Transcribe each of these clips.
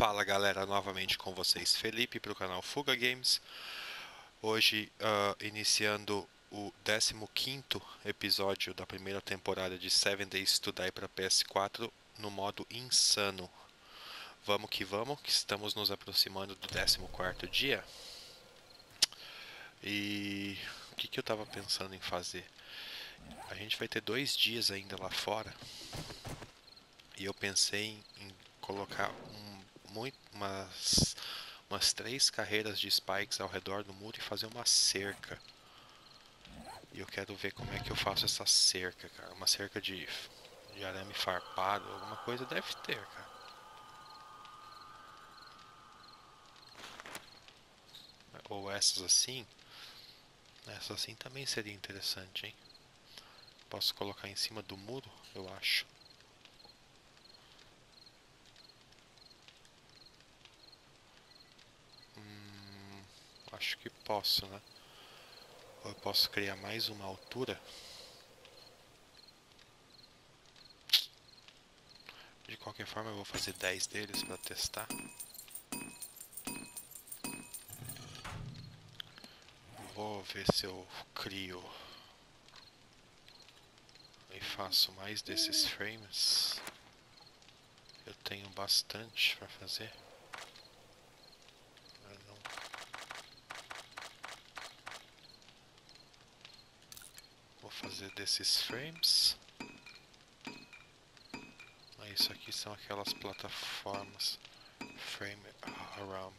Fala galera, novamente com vocês, Felipe, para o canal Fuga Games. Hoje iniciando o 15º episódio da primeira temporada de 7 Days to Die para PS4 no modo insano. Vamos que estamos nos aproximando do 14º dia. E o que eu estava pensando em fazer? A gente vai ter 2 dias ainda lá fora. E eu pensei em colocar umas 3 carreiras de spikes ao redor do muro e fazer uma cerca. E eu quero ver como é que eu faço essa cerca, cara. Uma cerca de arame farpado, alguma coisa deve ter, cara. Ou essas assim. Essa assim também seria interessante, hein? Posso colocar em cima do muro, eu acho. Acho que posso, né? Ou eu posso criar mais uma altura. De qualquer forma eu vou fazer 10 deles para testar. Vou ver se eu crio e faço mais desses frames. Eu tenho bastante para fazer. Fazer desses frames. Isso aqui são aquelas plataformas. Frame ramp.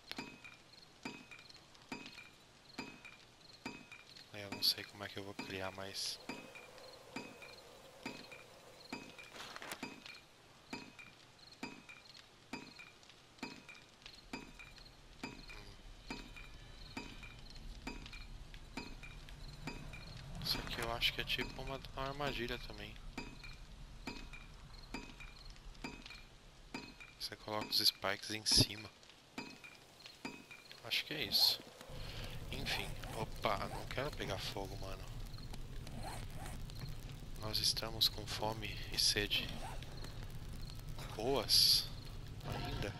Eu não sei como é que eu vou criar mais. Acho que é tipo uma armadilha também. Você coloca os spikes em cima. Acho que é isso. Enfim, opa, não quero pegar fogo, mano. Nós estamos com fome e sede. Boas ainda.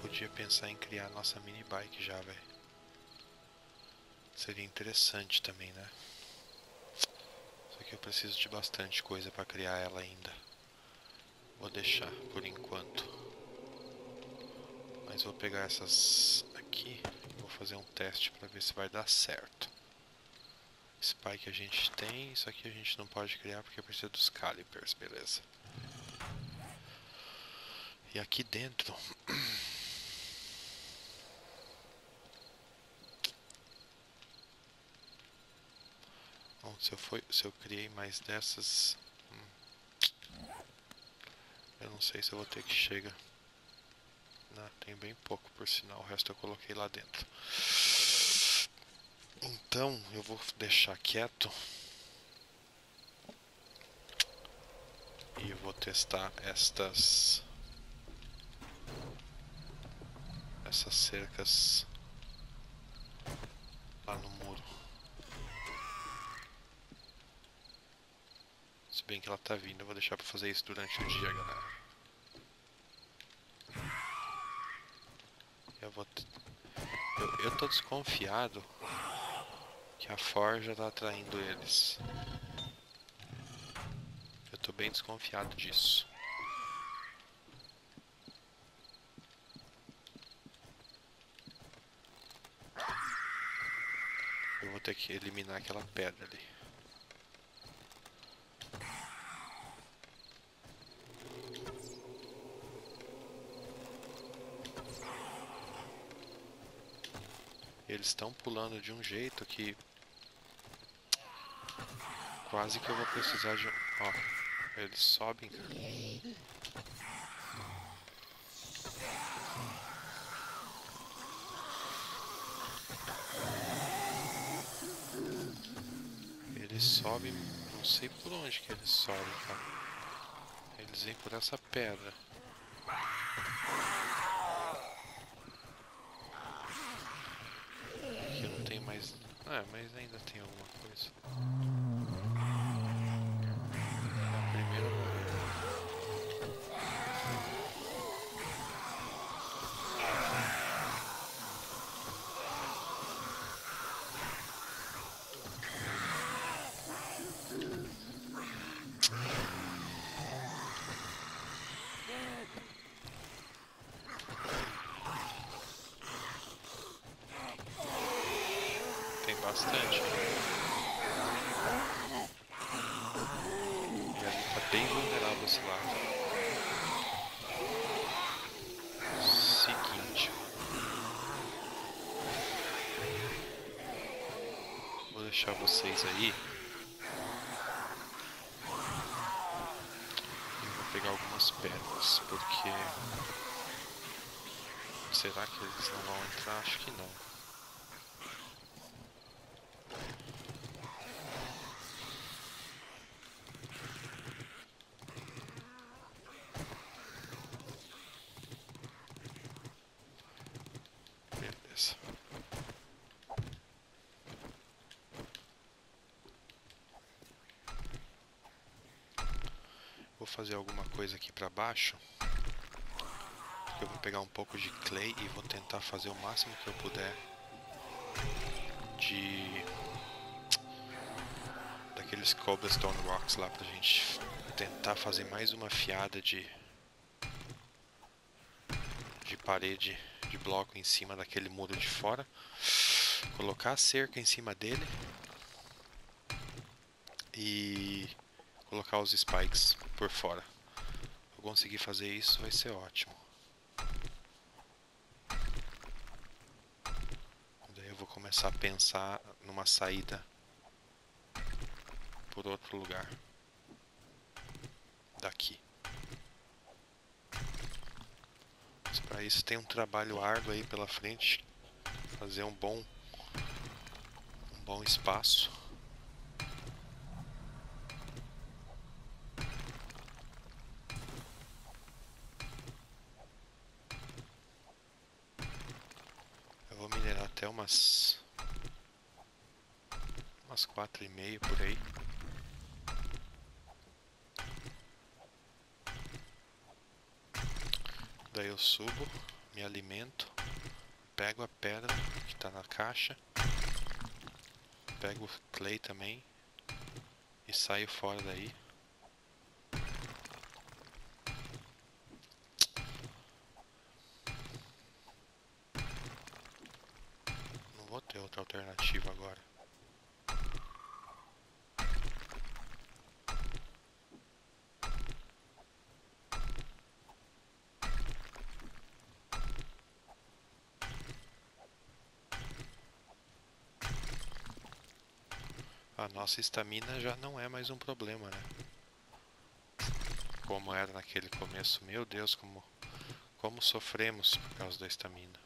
Podia pensar em criar nossa mini bike já, velho. Seria interessante também, né? Só que eu preciso de bastante coisa para criar ela ainda. Vou deixar por enquanto. Mas vou pegar essas aqui e vou fazer um teste para ver se vai dar certo. Spike a gente tem, isso aqui a gente não pode criar porque precisa dos calipers, beleza. E aqui dentro... Se eu criei mais dessas, eu não sei se eu vou ter que chegar. Não, tem bem pouco, por sinal, o resto eu coloquei lá dentro. Então eu vou deixar quieto e eu vou testar essas cercas lá no muro. Se bem que ela tá vindo, eu vou deixar pra fazer isso durante o dia, galera. Eu tô desconfiado que a forja tá atraindo eles. Eu tô bem desconfiado disso. Eu vou ter que eliminar aquela pedra ali. Eles estão pulando de um jeito que quase que eu vou precisar de... Ó, eles sobem. Eles sobem, não sei por onde que eles sobem, cara. Eles vêm por essa pedra. Mas ainda tem alguma coisa. Bastante. E ali tá bem vulnerável esse lado. Seguinte. Vou deixar vocês aí. E vou pegar algumas pérolas, porque... Será que eles não vão entrar? Acho que não. Fazer alguma coisa aqui pra baixo. Eu vou pegar um pouco de clay e vou tentar fazer o máximo que eu puder de daqueles cobblestone rocks lá pra gente tentar fazer mais uma fiada de parede de bloco em cima daquele muro de fora, colocar a cerca em cima dele e colocar os spikes por fora. Se eu conseguir fazer isso, vai ser ótimo. Daí eu vou começar a pensar numa saída por outro lugar daqui. Mas para isso tem um trabalho árduo aí pela frente, fazer um bom espaço. Umas 4,5 por aí. Daí eu subo, me alimento, pego a pedra que está na caixa, pego o clay também e saio fora daí. Outra alternativa agora. A nossa estamina já não é mais um problema, né? Como era naquele começo. Meu Deus, como sofremos por causa da estamina.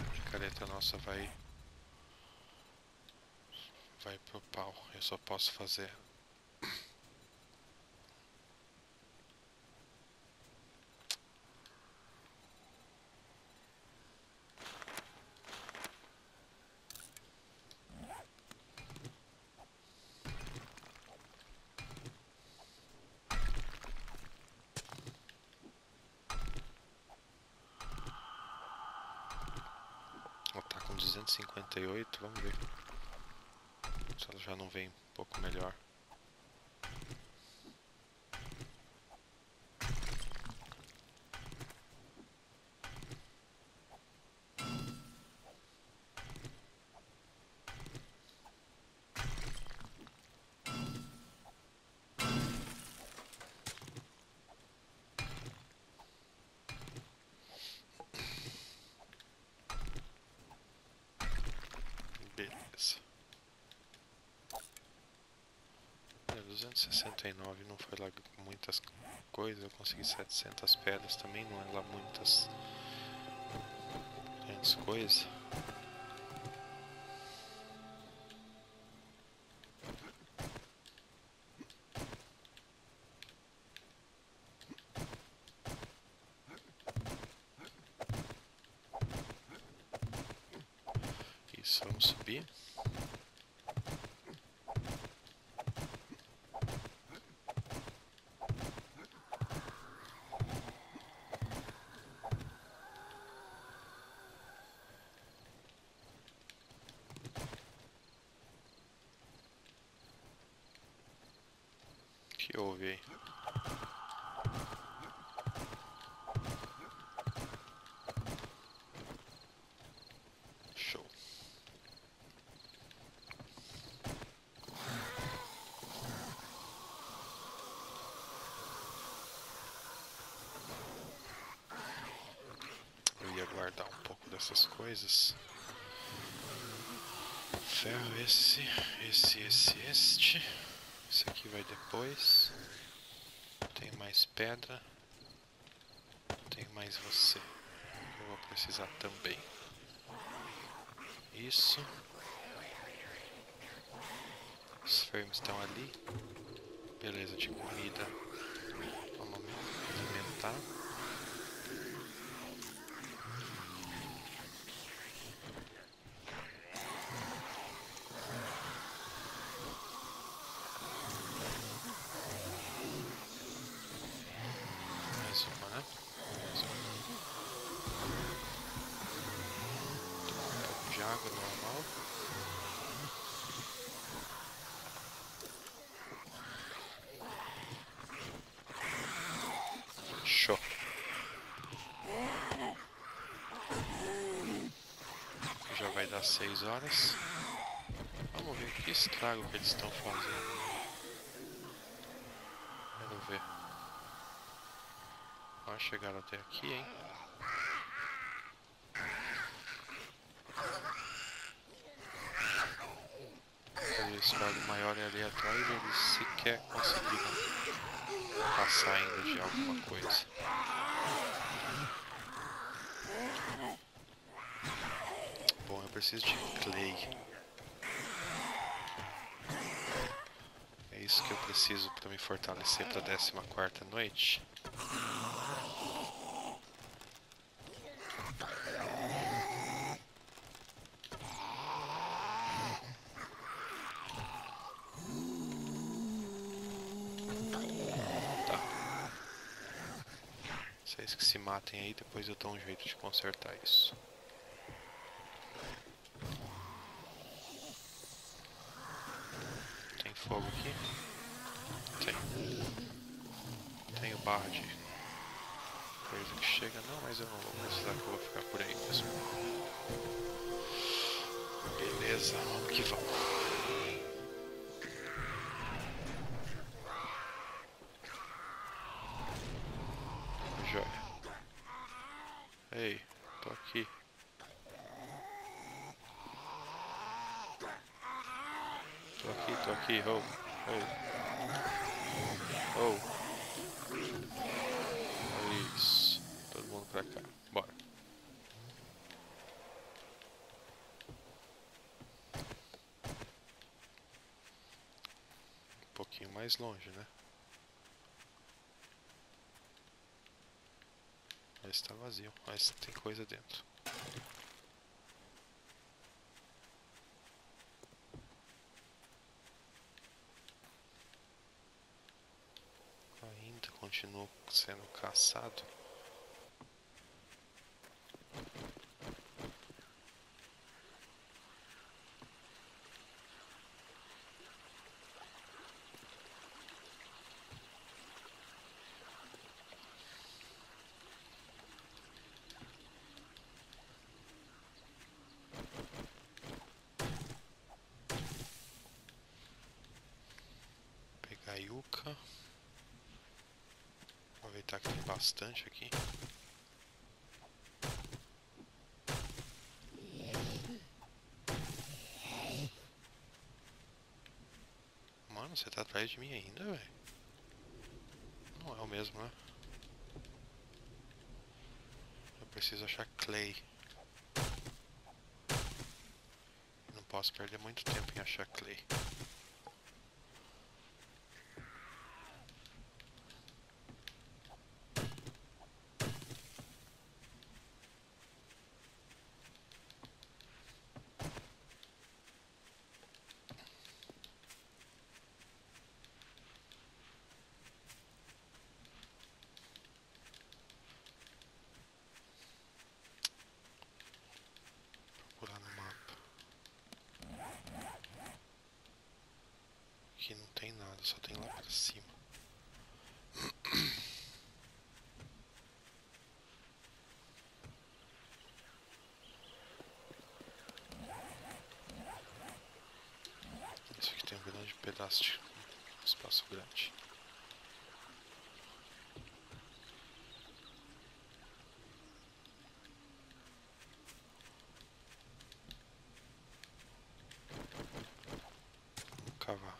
A careta nossa vai pro pau. Eu só posso fazer com 258, vamos ver se ela já não vem um pouco melhor. 269 não foi lá muitas coisas, eu consegui 700 pedras também, não é lá muitas coisas. Isso, vamos subir. Que houve aí? Show. Eu ia guardar um pouco dessas coisas. Ferro, este. Esse aqui vai depois. Tem mais pedra. Tem mais você. Eu vou precisar também. Isso. Os fermes estão ali. Beleza, de comida. Vamos alimentar. Água normal. Show. Já vai dar 6 horas. Vamos ver que estrago que eles estão fazendo. Vamos ver. Ó, chegaram até aqui, hein? O estrago maior é ali atrás, eles sequer conseguiram passar ainda de alguma coisa. Bom, eu preciso de clay. É isso que eu preciso para me fortalecer para a 14ª noite. Vocês que se matem aí, depois eu dou um jeito de consertar isso. Tem fogo aqui? Tem. Tenho barra de coisa que chega, não, mas eu não vou precisar, que eu vou ficar por aí mesmo. Beleza, vamos que vamos. Ei, tô aqui. Tô aqui, oh. Isso, todo mundo pra cá, bora. Um pouquinho mais longe, né? Está vazio, mas tem coisa dentro. Ainda continuo sendo caçado. Caiuca. Aproveitar que tem bastante aqui. Uma Mano, você tá atrás de mim ainda, velho? Não é o mesmo, né? Eu preciso achar clay. Não posso perder muito tempo em achar clay. Aqui não tem nada, só tem lá pra cima. Isso aqui tem um grande pedaço de espaço grande. Vamos cavar.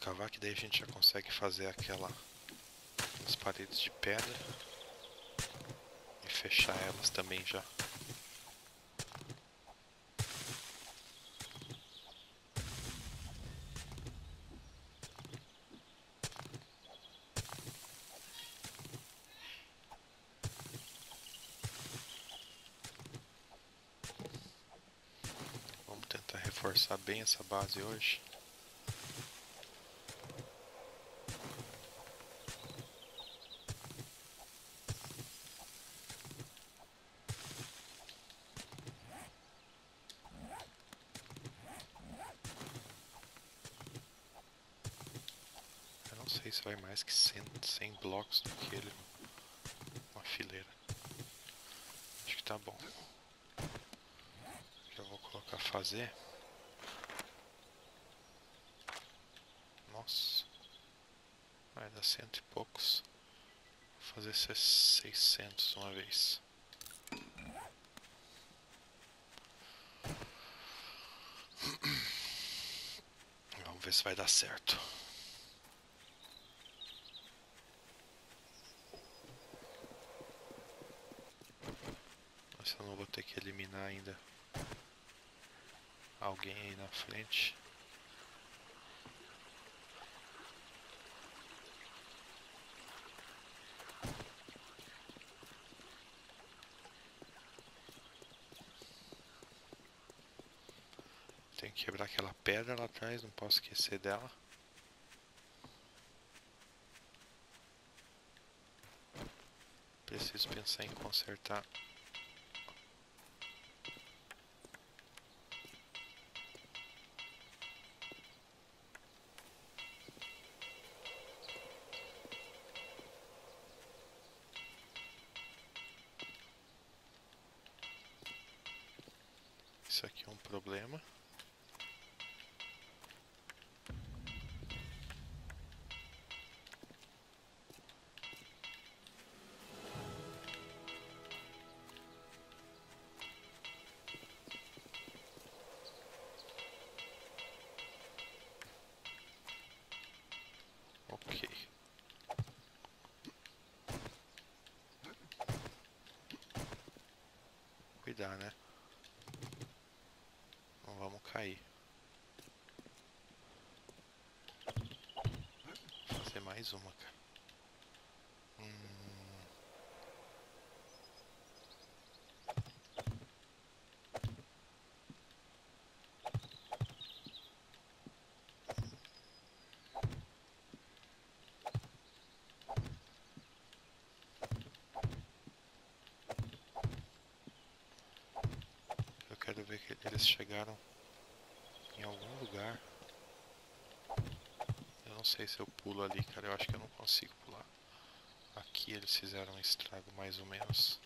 Cavar, que daí a gente já consegue fazer aquelas paredes de pedra e fechar elas também já. Vamos tentar reforçar bem essa base hoje. Não sei se vai mais que 100 blocos daquele, uma fileira. Acho que tá bom. Já vou colocar fazer. Nossa, vai dar 100 e poucos. Vou fazer 600 uma vez. Vamos ver se vai dar certo. Senão eu vou ter que eliminar ainda alguém aí na frente. Tem que quebrar aquela pedra lá atrás, não posso esquecer dela. Preciso pensar em consertar isso aqui. É um problema. Ok. Cuidar, né? Vamos cair. Vou fazer mais uma, cara. que eles chegaram em algum lugar. Eu não sei se eu pulo ali, cara. Eu acho que eu não consigo pular. Aqui eles fizeram um estrago mais ou menos.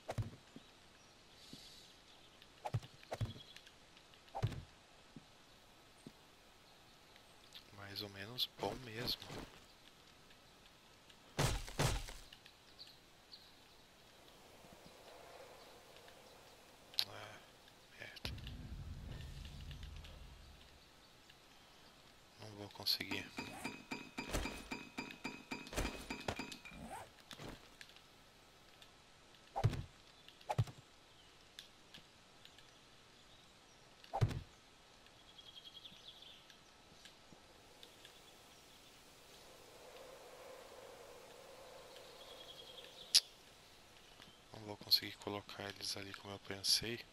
Mais ou menos bom mesmo. Seguir. Não vou conseguir colocar eles ali como eu pensei.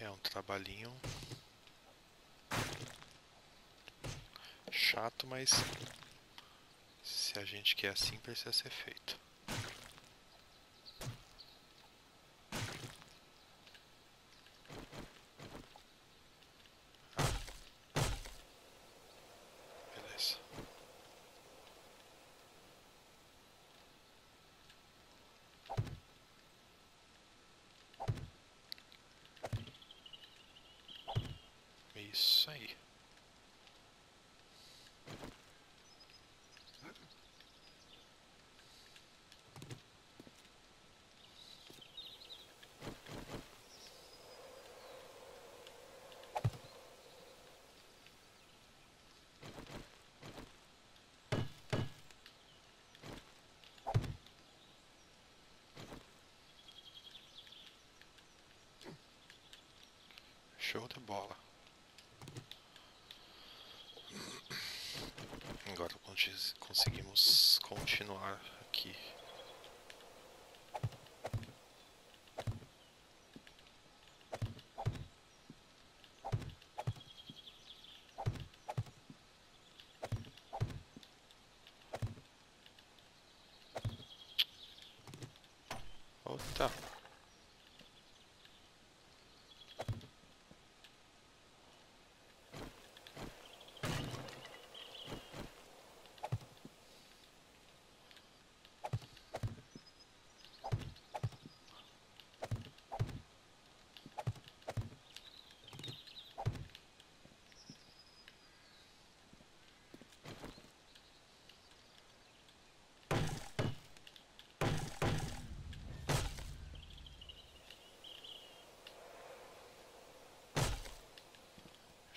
É um trabalhinho chato, mas se a gente quer assim, precisa ser feito. Isso aí. Show de bola. Agora conseguimos continuar aqui. Opa!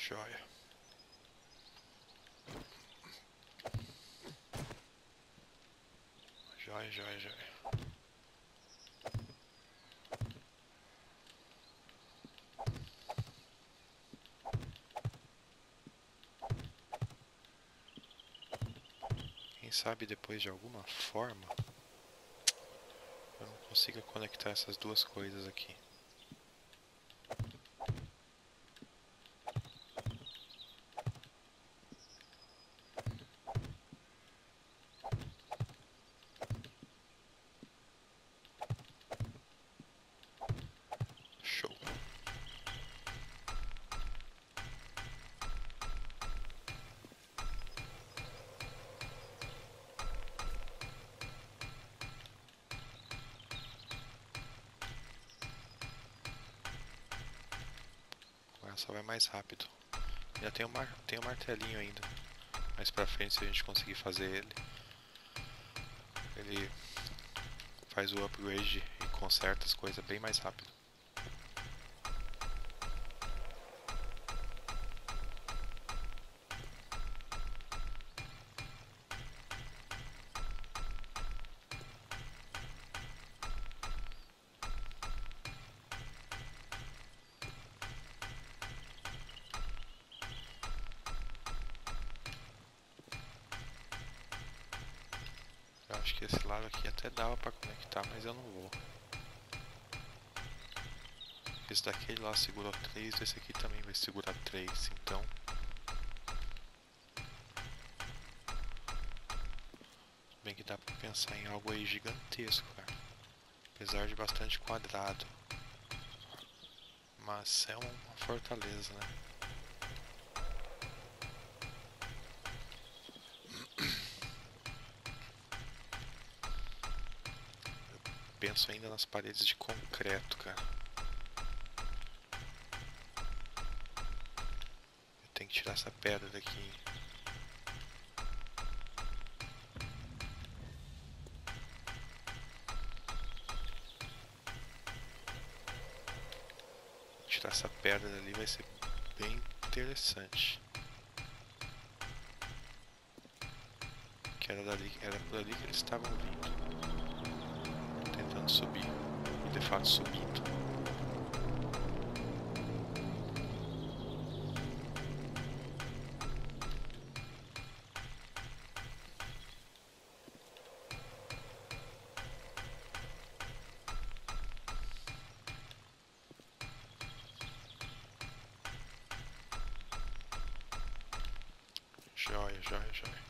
Joia. Joia, joia, joia. Quem sabe depois de alguma forma eu não consiga conectar essas duas coisas aqui. Só vai mais rápido. Já tem um martelinho ainda. Mais pra frente, se a gente conseguir fazer ele, ele faz o upgrade e conserta as coisas bem mais rápido. Eu acho que esse lado aqui até dava pra conectar, mas eu não vou. Esse daquele lá segurou 3, esse aqui também vai segurar 3, então... Bem que dá pra pensar em algo aí gigantesco, cara. Apesar de bastante quadrado. Mas é uma fortaleza, né? Penso ainda nas paredes de concreto, cara. Eu tenho que tirar essa pedra daqui. Tirar essa pedra dali vai ser bem interessante. Que era por ali que eles estavam vindo. Subir, de fato subindo. Joia, joia, joia.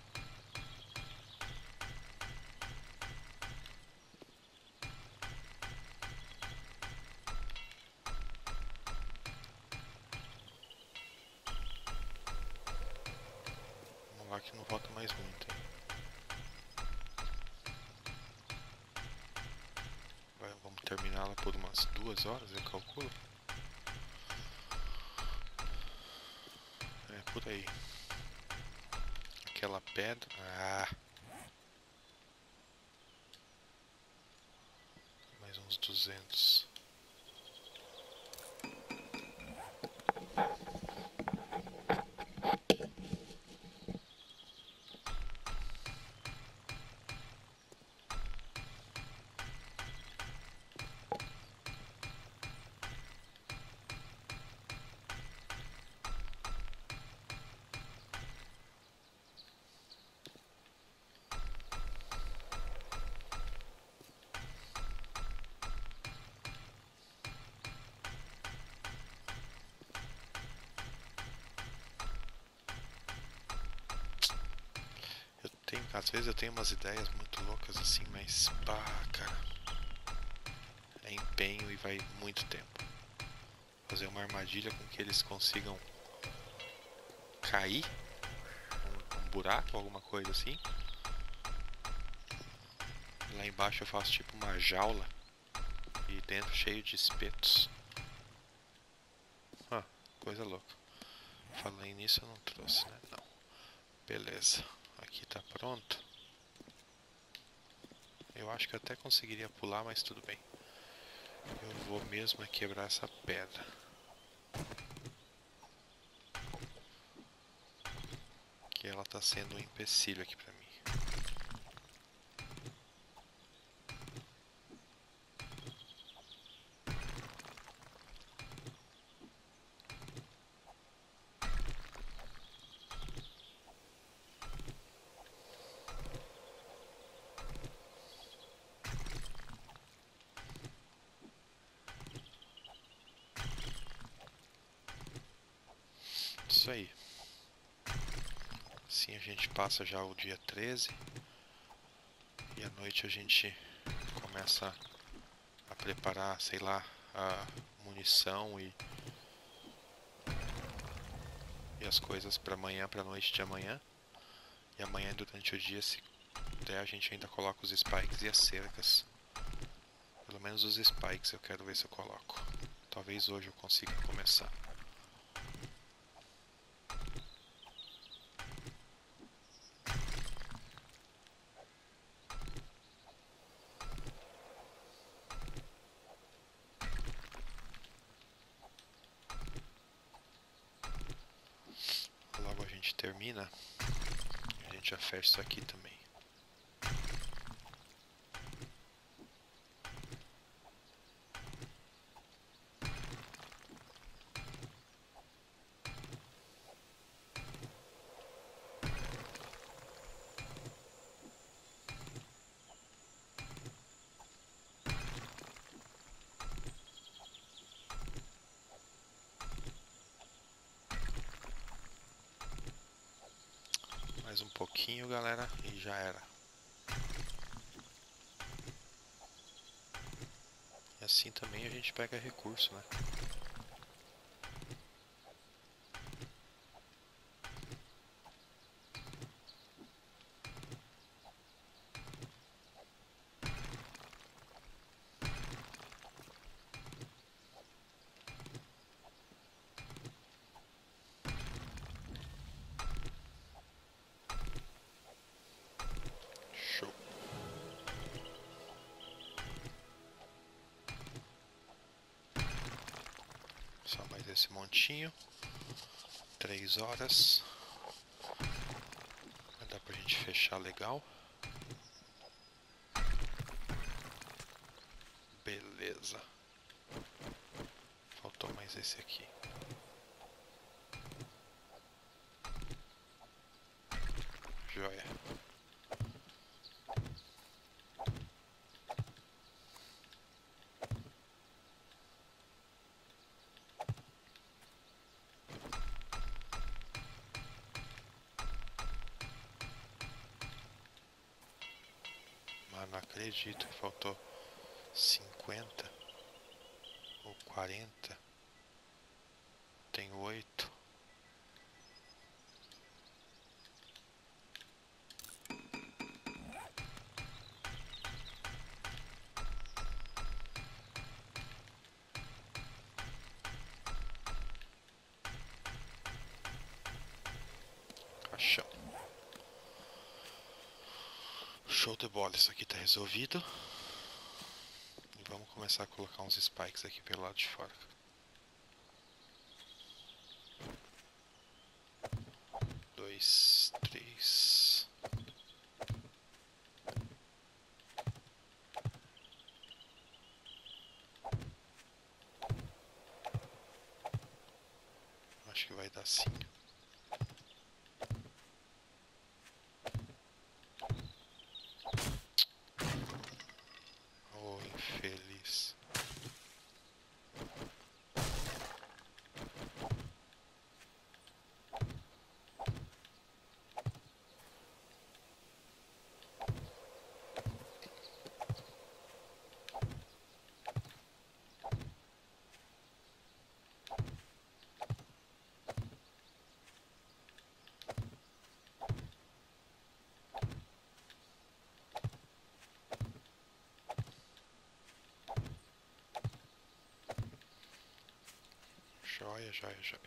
Que não volta mais muito. Vamos terminar lá por umas 2 horas, eu calculo. É por aí. Aquela pedra. Ah. Mais uns 200. Às vezes eu tenho umas ideias muito loucas assim, mas pá, cara, é empenho e vai muito tempo. Fazer uma armadilha com que eles consigam cair, um buraco, alguma coisa assim. Lá embaixo eu faço tipo uma jaula e dentro cheio de espetos. Ah, coisa louca. Falei nisso, eu não trouxe, né? Não. Beleza. Aqui tá pronto. Eu acho que eu até conseguiria pular, mas tudo bem. Eu vou mesmo quebrar essa pedra. Que ela tá sendo um empecilho aqui pra mim. Isso aí. Assim a gente passa já o dia 13 e à noite a gente começa a preparar, sei lá, a munição e as coisas para amanhã, para a noite de amanhã. E amanhã durante o dia, se der, a gente ainda coloca os spikes e as cercas. Pelo menos os spikes eu quero ver se eu coloco. Talvez hoje eu consiga começar. Termina, a gente já fecha isso aqui também. Mais um pouquinho, galera, e já era. E assim também a gente pega recurso, né? Só mais esse montinho, 3 horas, dá pra gente fechar legal, beleza, faltou mais esse aqui. Joia. Não acredito que faltou 50 ou 40. Tem 8. Caixão. Show de bola, isso aqui tá resolvido. E vamos começar a colocar uns spikes aqui pelo lado de fora. Acho que vai dar 5. Joia, joia, joia.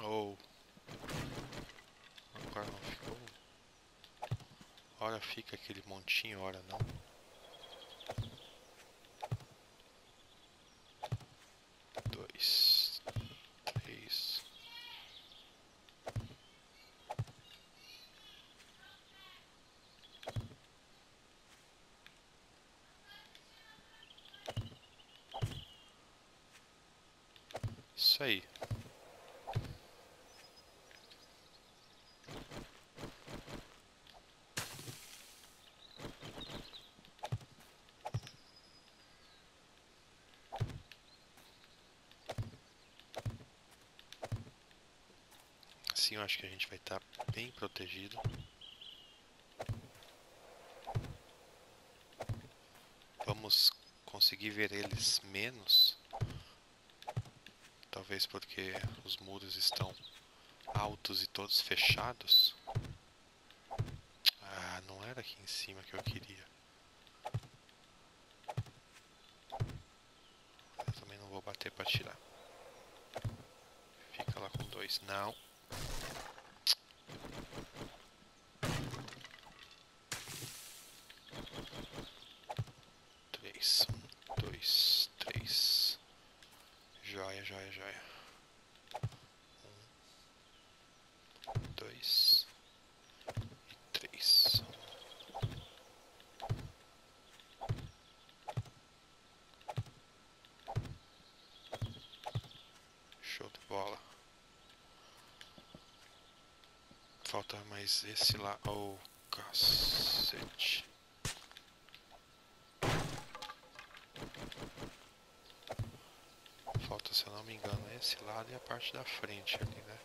Oh, agora não ficou. Ora fica aquele montinho, ora não. Isso aí. Assim eu acho que a gente vai estar bem protegido. Vamos conseguir ver eles menos. Talvez porque os muros estão altos e todos fechados. Ah, não era aqui em cima que eu queria. Eu também não vou bater para tirar. Fica lá com 2. Não. Joia, joia, joia. 1, 2 e 3. Show de bola. tá? Mas esse lá, ó, cacete. Falta, se eu não me engano, esse lado e a parte da frente ali, né?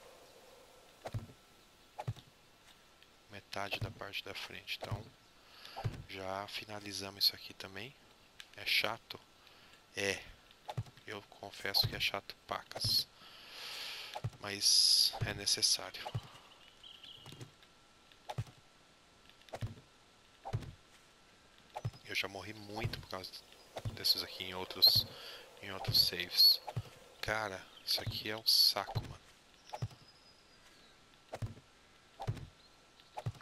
Metade da parte da frente. Então, já finalizamos isso aqui também. É chato? É. Eu confesso que é chato pacas. Mas é necessário. Eu já morri muito por causa desses aqui em outros saves. Cara, isso aqui é um saco, mano.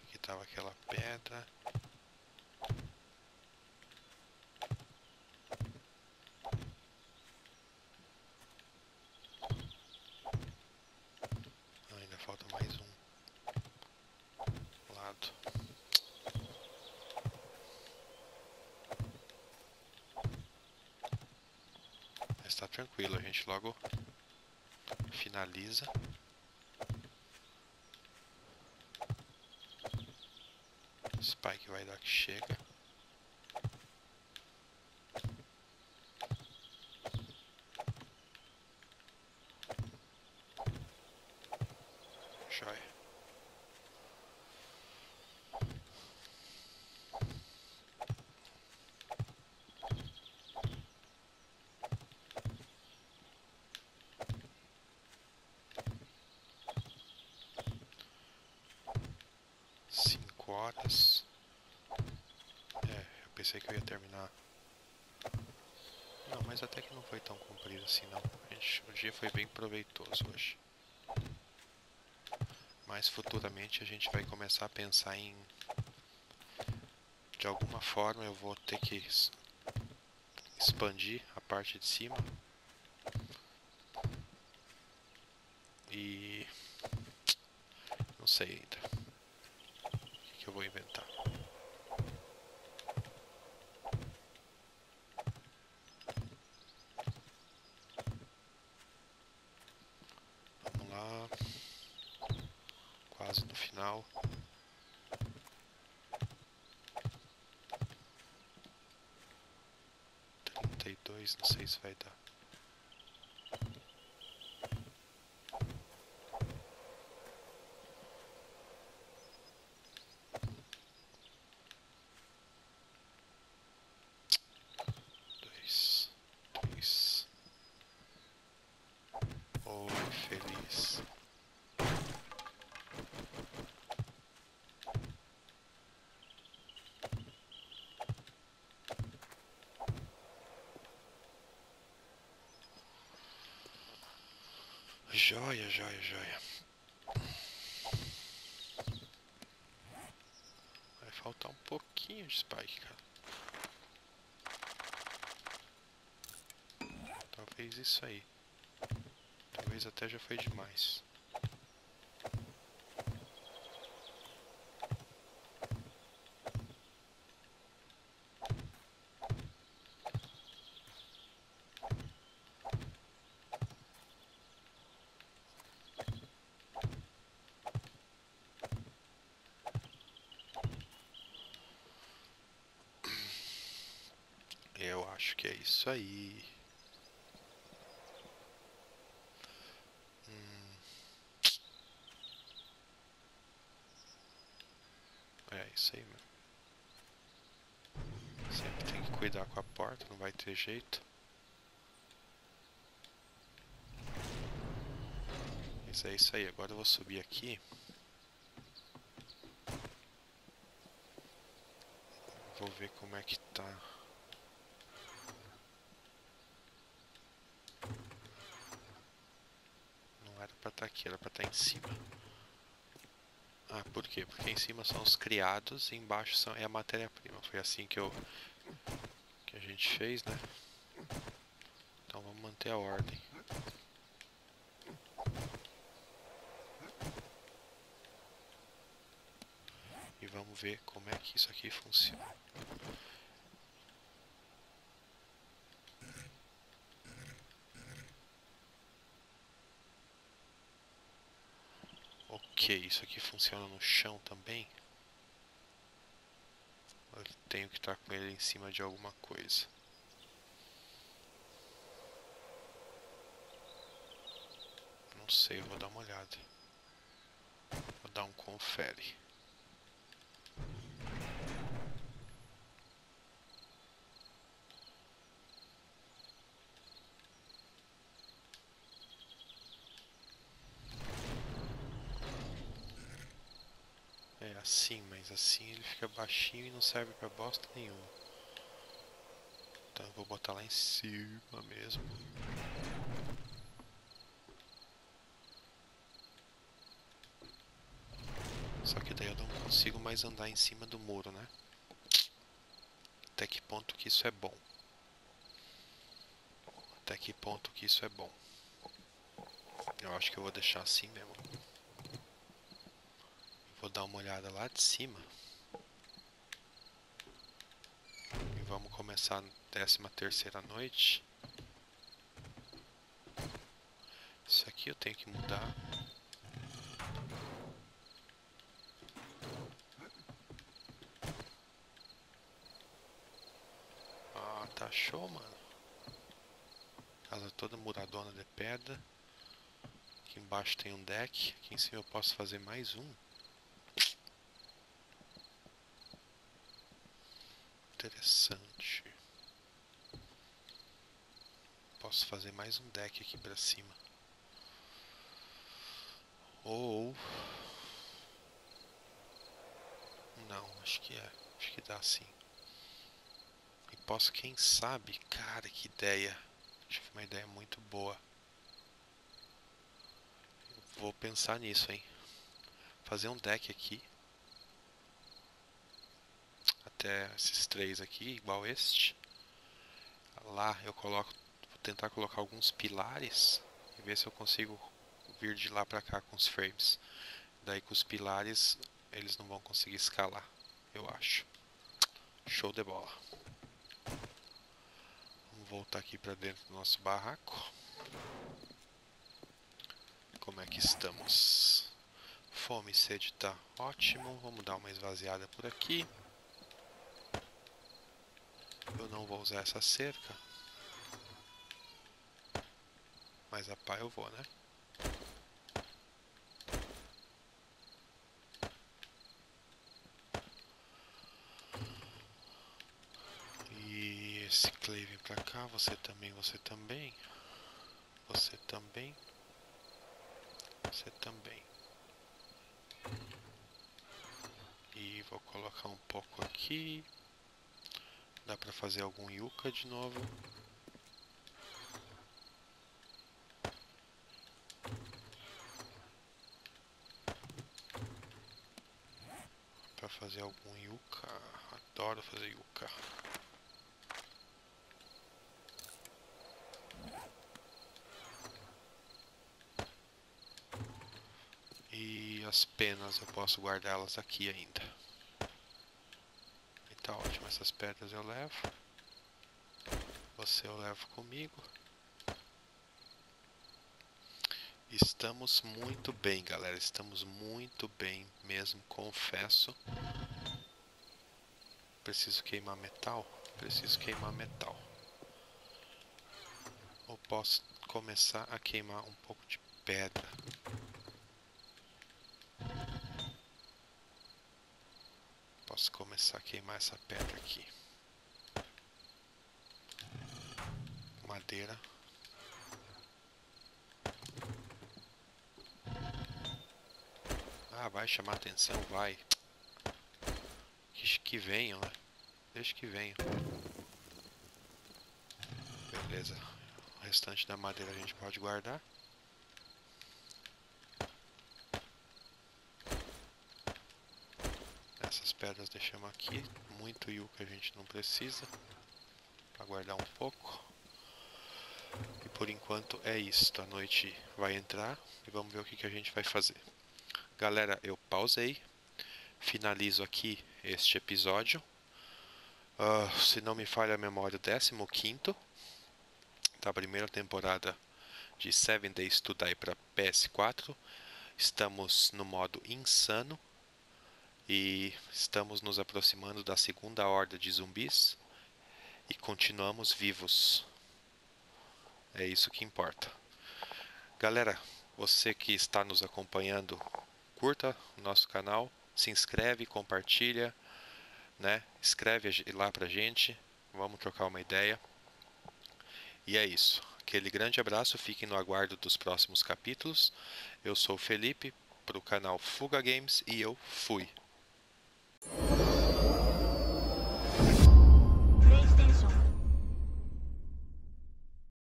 Aqui tava aquela pedra. Ainda falta mais um lado. Mas tá tranquilo, a gente logo finaliza. Spike vai dar que chega. Joia. Horas. É, eu pensei que eu ia terminar. Não, mas até que não foi tão comprido assim não. Gente, o dia foi bem proveitoso hoje. Mas futuramente a gente vai começar a pensar em... De alguma forma eu vou ter que expandir a parte de cima. E... Não sei ainda. Que eu vou inventar. Vamos lá. Quase no final. Trinta e dois, não sei se vai dar. Joia, joia, joia. Vai faltar um pouquinho de spike, cara. Talvez isso aí. Talvez até já foi demais. Eu acho que é isso aí. É isso aí, mano. Sempre tem que cuidar com a porta, não vai ter jeito. Mas é isso aí, agora eu vou subir aqui. Vou ver como é que tá. Pra estar aqui, era pra estar em cima. Ah, por quê? Porque em cima são os criados e embaixo são, é a matéria-prima. Foi assim que a gente fez, né? Então vamos manter a ordem. E vamos ver como é que isso aqui funciona. Ok, isso aqui funciona no chão também. Eu tenho que estar com ele em cima de alguma coisa. Não sei, eu vou dar uma olhada. Vou dar um confere. É assim, mas assim ele fica baixinho e não serve pra bosta nenhuma. Então eu vou botar lá em cima mesmo. Só que daí eu não consigo mais andar em cima do muro, né? Até que ponto que isso é bom? Até que ponto que isso é bom? Eu acho que eu vou deixar assim mesmo. Vou dar uma olhada lá de cima. E vamos começar a 13ª noite. Isso aqui eu tenho que mudar. Ah, tá show, mano. Casa toda muradona de pedra. Aqui embaixo tem um deck. Aqui em cima eu posso fazer mais um. Interessante. Posso fazer mais um deck aqui pra cima. Ou... não, acho que é. Acho que dá sim. E posso, quem sabe... cara, que ideia. Acho que foi uma ideia muito boa. Eu vou pensar nisso, hein. Fazer um deck aqui. Até esses três aqui, igual este. Lá eu coloco, vou tentar colocar alguns pilares e ver se eu consigo vir de lá pra cá com os frames. Daí com os pilares eles não vão conseguir escalar, eu acho. Show de bola. Vamos voltar aqui pra dentro do nosso barraco. Como é que estamos? Fome e sede tá ótimo. Vamos dar uma esvaziada por aqui. Eu não vou usar essa cerca. Mas a pá eu vou, né? E esse clay vem pra cá. Você também, você também. Você também. Você também. E vou colocar um pouco aqui. Dá pra fazer algum yuca de novo. Pra fazer algum yuca. Adoro fazer yuca. E as penas eu posso guardá-las aqui ainda. Tá ótimo, essas pedras eu levo. Você eu levo comigo. Estamos muito bem, galera. Estamos muito bem mesmo, confesso. Preciso queimar metal? Preciso queimar metal. Ou posso começar a queimar um pouco de pedra. Posso começar a queimar essa pedra aqui. Madeira. Ah, vai chamar atenção, vai. Deixa que venham, né? Deixa que venham. Beleza. O restante da madeira a gente pode guardar. Essas pedras deixamos aqui, muito yuca a gente não precisa, para guardar um pouco. E por enquanto é isso, a noite vai entrar e vamos ver o que a gente vai fazer. Galera, eu pausei, finalizo aqui este episódio. Se não me falha a memória, o 15º da primeira temporada de 7 Days to Die para PS4. Estamos no modo insano e estamos nos aproximando da segunda horda de zumbis e continuamos vivos. É isso que importa. Galera, você que está nos acompanhando, curta o nosso canal, se inscreve, compartilha, né? Escreve lá pra gente, vamos trocar uma ideia. E é isso. Aquele grande abraço, fiquem no aguardo dos próximos capítulos. Eu sou o Felipe, pro canal Fuga Games, e eu fui.